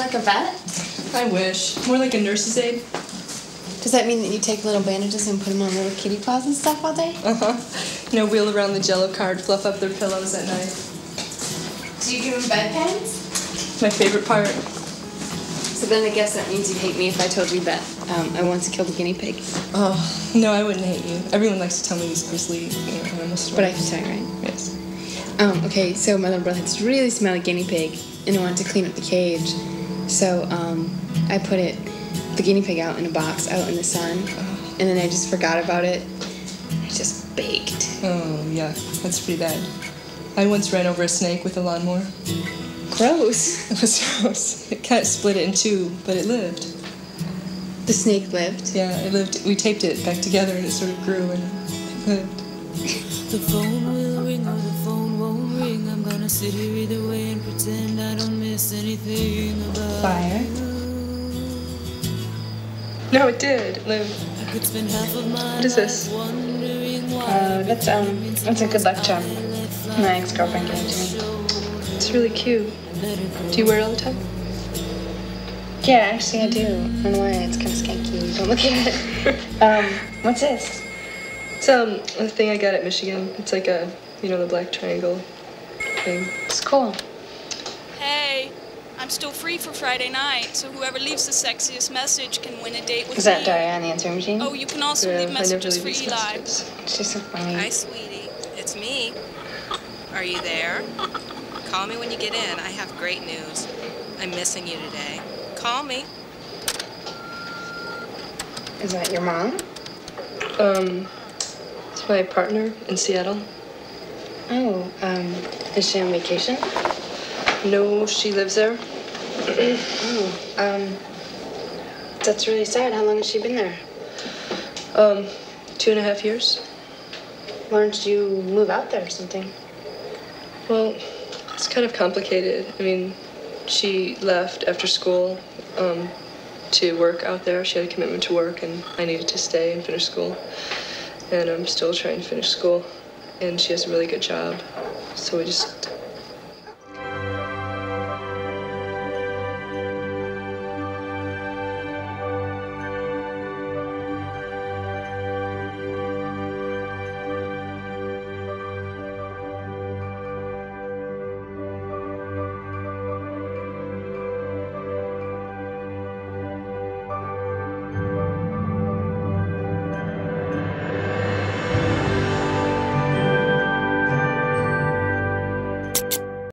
like a vet? I wish. More like a nurse's aide. Does that mean that you take little bandages and put them on little kitty paws and stuff all day? No, wheel around the jello card, fluff up their pillows at night. Do you give them bed pens? My favorite part. So then I guess that means you hate me if I told you that I once killed a guinea pig. Oh, no, I wouldn't hate you. Everyone likes to tell me these grisly animals. But I can tell you, right? Yes. Okay, so my little brother had this really smelly guinea pig, and I wanted to clean up the cage. So I put it, the guinea pig out in a box out in the sun, and then I just forgot about it. I just baked. Oh, yeah, that's pretty bad. I once ran over a snake with a lawnmower. Gross. It was gross. It kind of split it in two, but it lived. The snake lived? Yeah, it lived. We taped it back together, and it sort of grew, and it lived. The phone will ring or the phone won't ring. I'm gonna sit here either way and pretend I don't miss anything about fire. No, it did. Live. What is this? That's a good luck charm. My ex-girlfriend gave it to me. It's really cute. Do you wear it all the time? Yeah, actually I do. I don't know why, it's kind of skanky. Don't look at it. What's this? It's a thing I got at Michigan. It's like a, you know, the black triangle thing. It's cool. Hey, I'm still free for Friday night, so whoever leaves the sexiest message can win a date with me. Is that Daria on the answering machine? Oh, you can also leave messages for Eli. She's so funny. Hi, sweetie. It's me. Are you there? Call me when you get in. I have great news. I'm missing you today. Call me. Is that your mom? It's my partner in Seattle. Oh, is she on vacation? No, she lives there. Oh, that's really sad. How long has she been there? 2.5 years. Why don't you move out there or something? Well, it's kind of complicated. I mean, she left after school to work out there. She had a commitment to work, and I needed to stay and finish school. And I'm still trying to finish school. And she has a really good job. So we just